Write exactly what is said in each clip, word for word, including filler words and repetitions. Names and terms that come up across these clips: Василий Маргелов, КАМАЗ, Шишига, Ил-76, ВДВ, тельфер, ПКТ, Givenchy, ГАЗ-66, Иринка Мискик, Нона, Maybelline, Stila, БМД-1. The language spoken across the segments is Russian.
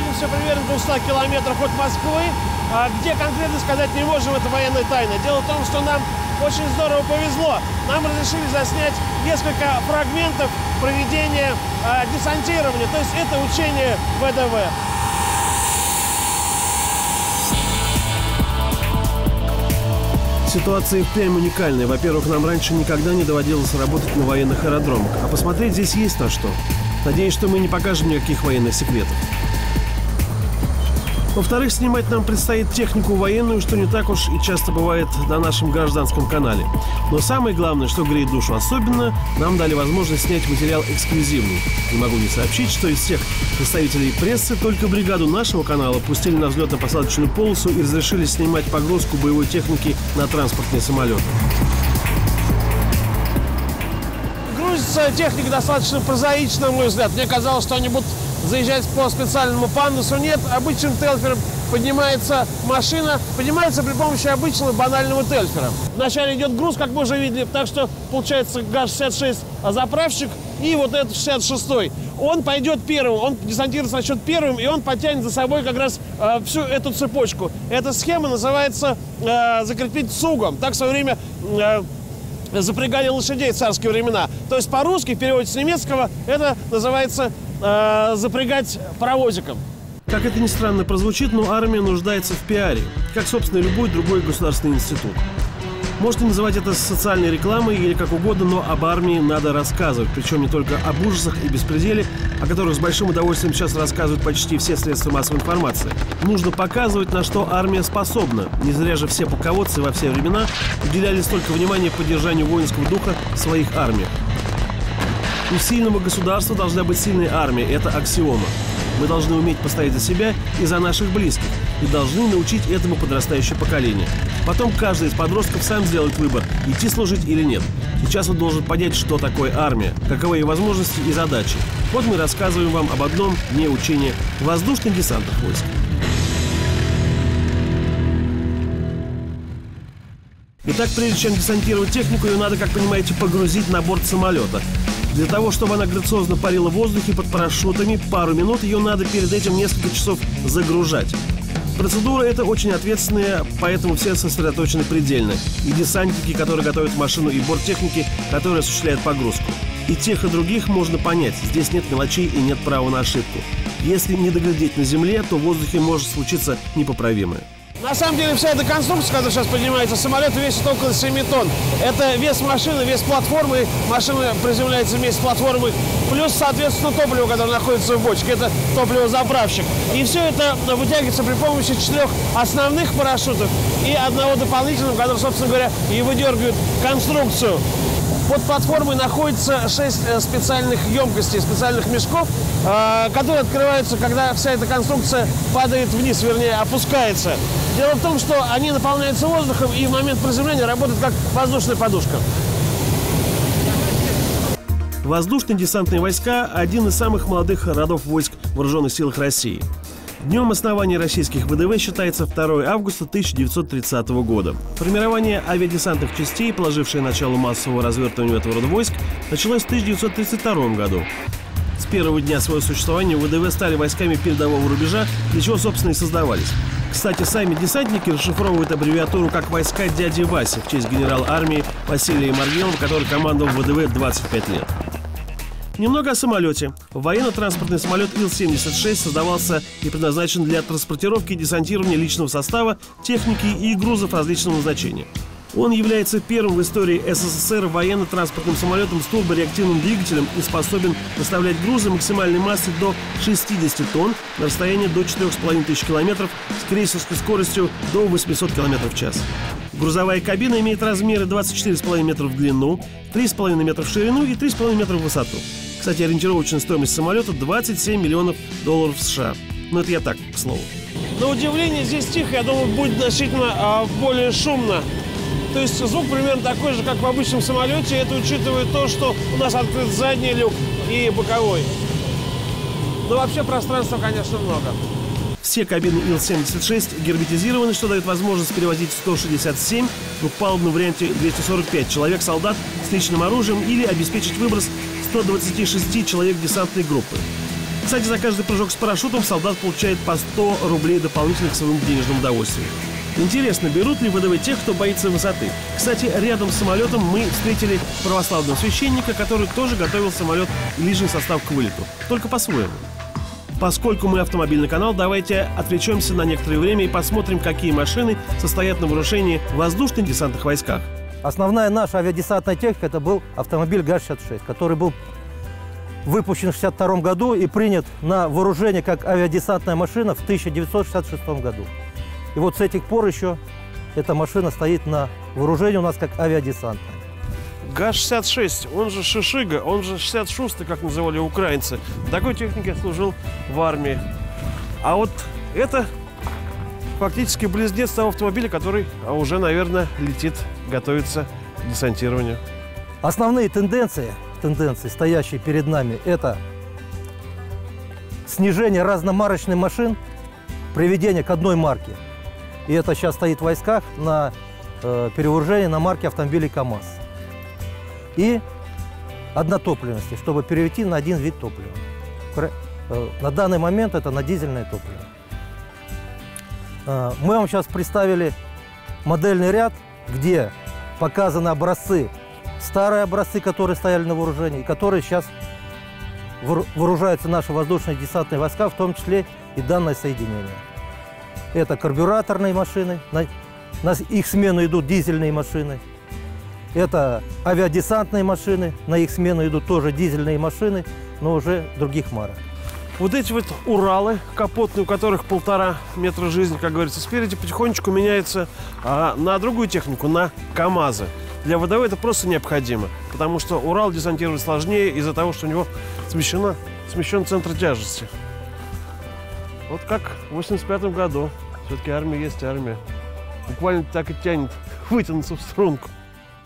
находимся примерно в двухстах километрах от Москвы. Где конкретно сказать не можем, это военная тайна. Дело в том, что нам очень здорово повезло. Нам разрешили заснять несколько фрагментов проведения э, десантирования. То есть это учение ВДВ. Ситуация впрямь уникальная. Во-первых, нам раньше никогда не доводилось работать на военных аэродромах. А посмотреть здесь есть на что. Надеюсь, что мы не покажем никаких военных секретов. Во-вторых, снимать нам предстоит технику военную, что не так уж и часто бывает на нашем гражданском канале. Но самое главное, что греет душу особенно, нам дали возможность снять материал эксклюзивный. Не могу не сообщить, что из всех представителей прессы только бригаду нашего канала пустили на взлетно-посадочную полосу и разрешили снимать погрузку боевой техники на транспортные самолеты. Грузится техника достаточно прозаично, на мой взгляд. Мне казалось, что они будут заезжать по специальному пандусу. Нет, обычным тельфером поднимается машина, поднимается при помощи обычного банального тельфера. Вначале идет груз, как мы уже видели, так что получается ГАЗ шестьдесят шесть заправщик и вот этот шестьдесят шестой. Он пойдет первым, он десантируется на счет первым, и он потянет за собой как раз э, всю эту цепочку. Эта схема называется э, «закрепить цугом». Так в свое время э, запрягали лошадей в царские времена. То есть по-русски, в переводе с немецкого, это называется запрягать паровозиком. Как это ни странно прозвучит, но армия нуждается в пиаре, как, собственно, любой другой государственный институт. Можно называть это социальной рекламой или как угодно, но об армии надо рассказывать. Причем не только об ужасах и беспределе, о которых с большим удовольствием сейчас рассказывают почти все средства массовой информации. Нужно показывать, на что армия способна. Не зря же все полководцы во все времена уделяли столько внимания поддержанию воинского духа в своих армиях. У сильного государства должна быть сильная армия, это аксиома. Мы должны уметь постоять за себя и за наших близких, и должны научить этому подрастающее поколение. Потом каждый из подростков сам сделает выбор, идти служить или нет. Сейчас он должен понять, что такое армия, каковы ее возможности и задачи. Вот мы рассказываем вам об одном дне учения воздушно-десантных войск. Итак, прежде чем десантировать технику, ее надо, как понимаете, погрузить на борт самолета. Для того, чтобы она грациозно парила в воздухе под парашютами пару минут, ее надо перед этим несколько часов загружать. Процедура эта очень ответственная, поэтому все сосредоточены предельно. И десантники, которые готовят машину, и борттехники, которые осуществляют погрузку. И тех, и других можно понять, здесь нет мелочей и нет права на ошибку. Если не доглядеть на земле, то в воздухе может случиться непоправимое. На самом деле вся эта конструкция, которая сейчас поднимается, самолет весит около семи тонн. Это вес машины, вес платформы. Машина приземляется вместе с платформой. Плюс, соответственно, топливо, которое находится в бочке. Это топливозаправщик. И все это вытягивается при помощи четырех основных парашютов и одного дополнительного, который, собственно говоря, и выдергивает конструкцию. Под платформой находится шесть специальных емкостей, специальных мешков, которые открываются, когда вся эта конструкция падает вниз, вернее, опускается. Дело в том, что они наполняются воздухом и в момент приземления работают как воздушная подушка. Воздушно-десантные войска – один из самых молодых родов войск в вооруженных силах России. Днем основания российских ВДВ считается второе августа тысяча девятьсот тридцатого года. Формирование авиадесантных частей, положившее начало массового развертыванию этого рода войск, началось в тысяча девятьсот тридцать втором году. С первого дня своего существования ВДВ стали войсками передового рубежа, для чего, собственно, и создавались. Кстати, сами десантники расшифровывают аббревиатуру как «Войска дяди Васи» в честь генерала армии Василия Маргелова, который командовал ВДВ двадцать пять лет. Немного о самолете. Военно-транспортный самолет Ил семьдесят шесть создавался и предназначен для транспортировки и десантирования личного состава, техники и грузов различного назначения. Он является первым в истории СССР военно-транспортным самолетом с турбореактивным двигателем и способен доставлять грузы максимальной массы до шестидесяти тонн на расстоянии до четырёх с половиной тысяч километров с крейсерской скоростью до восьмисот километров в час. Грузовая кабина имеет размеры двадцать четыре с половиной метра в длину, три с половиной метра в ширину и три с половиной метра в высоту. Кстати, ориентировочная стоимость самолета двадцать семь миллионов долларов США. Но это я так, к слову. На удивление, здесь тихо, я думаю, будет значительно а, более шумно. То есть звук примерно такой же, как в обычном самолете. Это учитывая то, что у нас открыт задний люк и боковой. Но вообще пространства, конечно, много. Все кабины Ил семьдесят шесть герметизированы, что дает возможность перевозить сто шестьдесят семь, в двухпалубном варианте двести сорок пять человек солдат с личным оружием или обеспечить выброс ста двадцати шести человек десантной группы. Кстати, за каждый прыжок с парашютом солдат получает по сто рублей дополнительных к своему денежному удовольствию. Интересно, берут ли ВДВ тех, кто боится высоты? Кстати, рядом с самолетом мы встретили православного священника, который тоже готовил самолет и личный состав к вылету. Только по-своему. Поскольку мы автомобильный канал, давайте отвлечемся на некоторое время и посмотрим, какие машины состоят на вооружении в воздушно-десантных войсках. Основная наша авиадесантная техника – это был автомобиль ГАЗ шестьдесят шесть, который был выпущен в тысяча девятьсот шестьдесят втором году и принят на вооружение как авиадесантная машина в тысяча девятьсот шестьдесят шестом году. И вот с этих пор еще эта машина стоит на вооружении у нас как авиадесантная. ГАЗ шестьдесят шесть, он же Шишига, он же шестьдесят шесть, как называли украинцы. В такой технике служил в армии. А вот это фактически близнец того автомобиля, который уже, наверное, летит, готовится к десантированию. Основные тенденции, тенденции, стоящие перед нами, это снижение разномарочных машин, приведение к одной марке. И это сейчас стоит в войсках на э, перевооружении на марке автомобилей КАМАЗ. И однотопливности, чтобы перейти на один вид топлива. На данный момент это на дизельное топливо. Мы вам сейчас представили модельный ряд, где показаны образцы, старые образцы, которые стояли на вооружении, и которые сейчас вооружаются наши воздушные десантные войска, в том числе и данное соединение. Это карбюраторные машины, на их смену идут дизельные машины. Это авиадесантные машины, на их смену идут тоже дизельные машины, но уже других марок. Вот эти вот Уралы, капотные, у которых полтора метра жизни, как говорится, спереди, потихонечку меняются а, на другую технику, на КАМАЗы. Для ВДВ это просто необходимо, потому что Урал десантировать сложнее из-за того, что у него смещена, смещен центр тяжести. Вот как в восемьдесят пятом году. Все-таки армия есть армия. Буквально так и тянет вытянуться в струнку.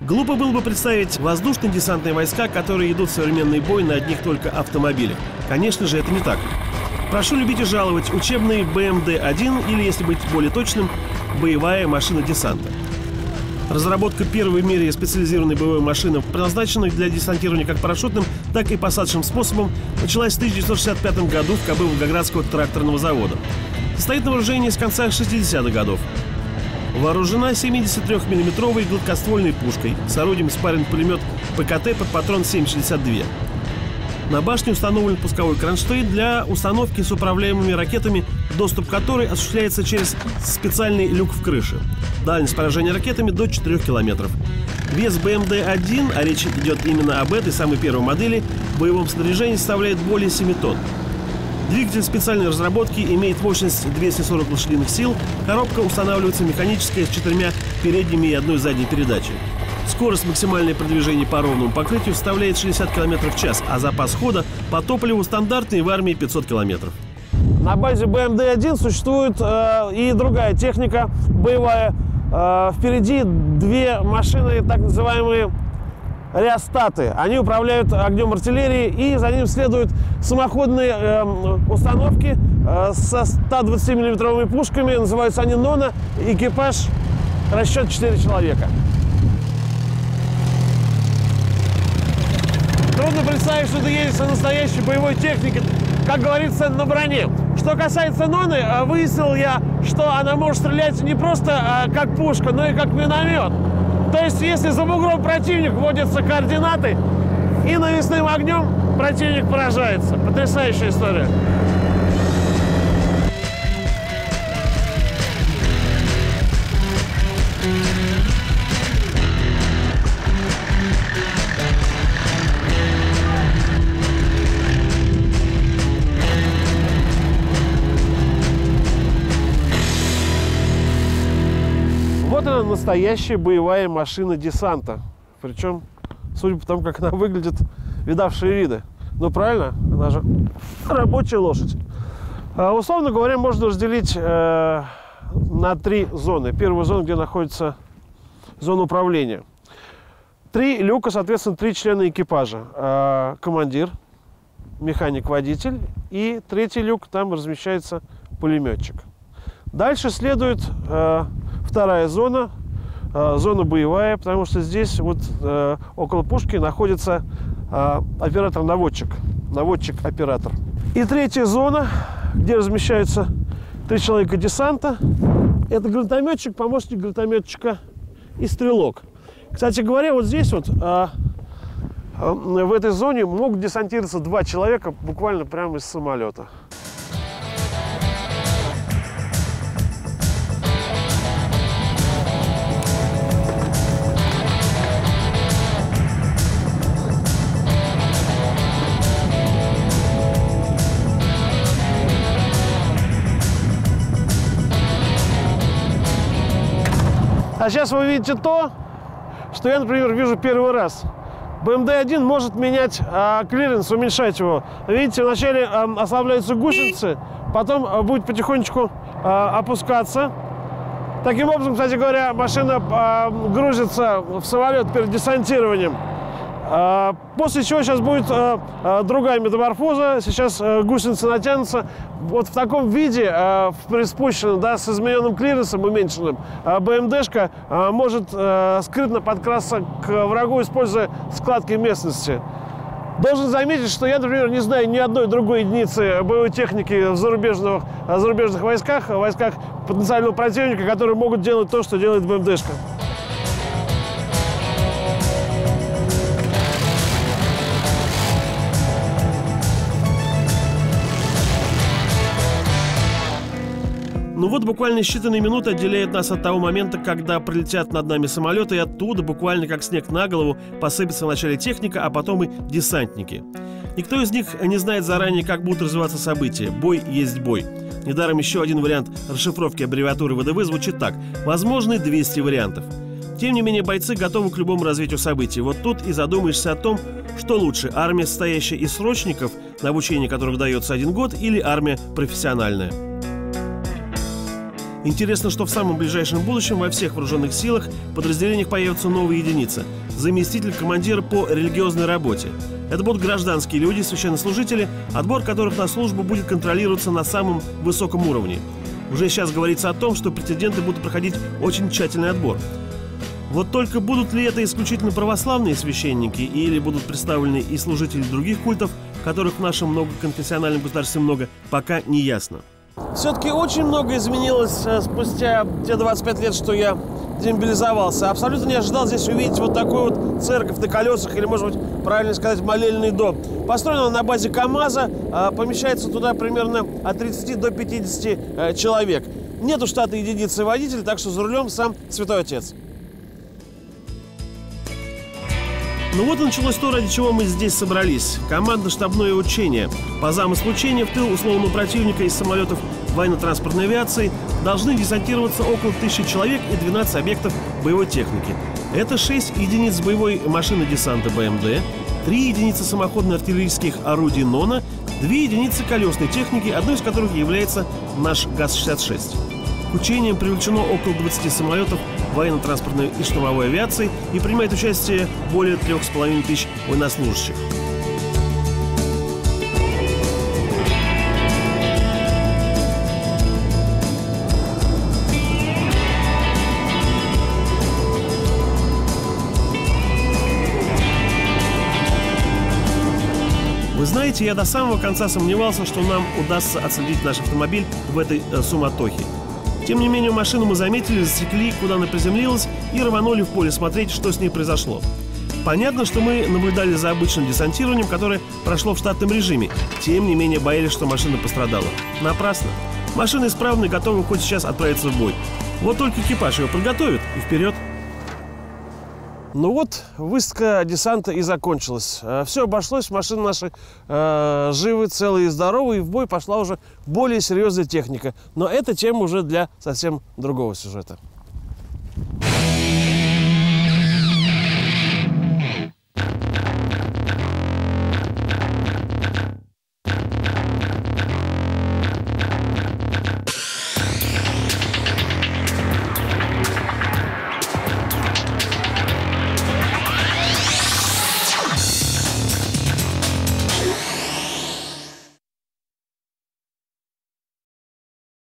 Глупо было бы представить воздушно-десантные войска, которые идут в современный бой на одних только автомобилях. Конечно же, это не так. Прошу любить и жаловать, учебный бэ эм дэ один, или, если быть более точным, боевая машина десанта. Разработка первой в мире специализированной боевой машины, предназначенной для десантирования как парашютным, так и посадочным способом, началась в тысяча девятьсот шестьдесят пятом году в ка бэ Волгоградского тракторного завода. Состоит на вооружении с конца шестидесятых годов. Вооружена семидесятитрёхмиллиметровой гладкоствольной пушкой с орудием спарринг-пулемет пэ ка тэ под патрон семь шестьдесят два. На башне установлен пусковой кронштейн для установки с управляемыми ракетами, доступ к которой осуществляется через специальный люк в крыше. Дальность поражения ракетами до четырёх километров. Вес бэ эм дэ один, а речь идет именно об этой самой первой модели, в боевом снаряжении составляет более семи тонн. Двигатель специальной разработки имеет мощность двести сорок лошадиных сил. Коробка устанавливается механическая с четырьмя передними и одной задней передачей. Скорость максимальное продвижение по ровному покрытию составляет шестьдесят километров в час, а запас хода по топливу стандартный в армии пятьсот километров. На базе бэ эм дэ один существует э, и другая техника боевая. Э, впереди две машины, так называемые реостаты. Они управляют огнем артиллерии, и за ним следуют самоходные э, установки э, со ста двадцати миллиметровыми пушками. Называются они «Нона». Экипаж, расчет четыре человека. Трудно представить, что ты едешь на настоящей боевой технике, как говорится, на броне. Что касается «Ноны», выяснил я, что она может стрелять не просто э, как пушка, но и как миномет. То есть, если за бугром противник вводятся координаты, и навесным огнем противник поражается. Потрясающая история. Вот она, настоящая боевая машина десанта. Причем, судя по тому, как она выглядит, видавшие виды. Ну, правильно, она же рабочая лошадь. А, условно говоря, можно разделить э, на три зоны. Первая зона, где находится зона управления. Три люка, соответственно, три члена экипажа. А, командир, механик-водитель. И третий люк, там размещается пулеметчик. Дальше следует... Э, Вторая зона, э, зона боевая, потому что здесь вот э, около пушки находится э, оператор-наводчик, наводчик-оператор. И третья зона, где размещаются три человека десанта, это гранатометчик, помощник гранатометчика и стрелок. Кстати говоря, вот здесь вот, а, а, в этой зоне могут десантироваться два человека буквально прямо из самолета. А сейчас вы видите то, что я, например, вижу первый раз. бэ эм дэ один может менять а, клиренс, уменьшать его. Видите, вначале а, ослабляются гусеницы, потом а, будет потихонечку а, опускаться. Таким образом, кстати говоря, машина а, грузится в самолет перед десантированием. А, после чего сейчас будет а, а, другая метаморфоза. Сейчас а, гусеницы натянутся. Вот в таком виде, э, приспущенном, да, с измененным клиренсом, уменьшенным, э, бэ эм дэшка э, может э, скрытно подкрасться к врагу, используя складки местности. Должен заметить, что я, например, не знаю ни одной другой единицы боевой техники в зарубежных, в зарубежных войсках, в войсках потенциального противника, которые могут делать то, что делает бэ эм дэшка. Ну вот буквально считанные минуты отделяют нас от того момента, когда пролетят над нами самолеты, и оттуда буквально как снег на голову посыпется вначале техника, а потом и десантники. Никто из них не знает заранее, как будут развиваться события. Бой есть бой. Недаром еще один вариант расшифровки аббревиатуры вэ дэ вэ звучит так. Возможны двести вариантов. Тем не менее, бойцы готовы к любому развитию событий. Вот тут и задумаешься о том, что лучше, армия, состоящая из срочников, на обучение которых дается один год, или армия профессиональная. Интересно, что в самом ближайшем будущем во всех вооруженных силах подразделениях появятся новые единицы – заместитель командира по религиозной работе. Это будут гражданские люди, священнослужители, отбор которых на службу будет контролироваться на самом высоком уровне. Уже сейчас говорится о том, что претенденты будут проходить очень тщательный отбор. Вот только будут ли это исключительно православные священники или будут представлены и служители других культов, которых в нашем многоконфессиональном государстве много, пока не ясно. Все-таки очень много изменилось спустя те двадцать пять лет, что я демобилизовался. Абсолютно не ожидал здесь увидеть вот такую вот церковь на колесах, или, может быть, правильно сказать, молельный дом. Построена она на базе КАМАЗа, помещается туда примерно от тридцати до пятидесяти человек. Нету штата единицы водителя, так что за рулем сам Святой Отец. Ну вот и началось то, ради чего мы здесь собрались. Командно-штабное учение. По замыслу учения в тыл условного противника из самолетов военно-транспортной авиации должны десантироваться около тысячи человек и двенадцати объектов боевой техники. Это шесть единиц боевой машины десанта бэ эм дэ, три единицы самоходно-артиллерийских орудий «Нона», две единицы колесной техники, одной из которых является наш ГАЗ шестьдесят шесть. К учениям привлечено около двадцати самолетов военно-транспортной и штурмовой авиации и принимает участие более трех с половиной тысяч военнослужащих. Вы знаете, я до самого конца сомневался, что нам удастся отследить наш автомобиль в этой э, суматохе. Тем не менее, машину мы заметили, засекли, куда она приземлилась, и рванули в поле смотреть, что с ней произошло. Понятно, что мы наблюдали за обычным десантированием, которое прошло в штатном режиме. Тем не менее, боялись, что машина пострадала. Напрасно. Машина исправна и готова хоть сейчас отправиться в бой. Вот только экипаж ее подготовит и вперед. Ну вот, высадка десанта и закончилась. Все обошлось, машины наши э, живы, целые и здоровы, и в бой пошла уже более серьезная техника. Но эта тема уже для совсем другого сюжета.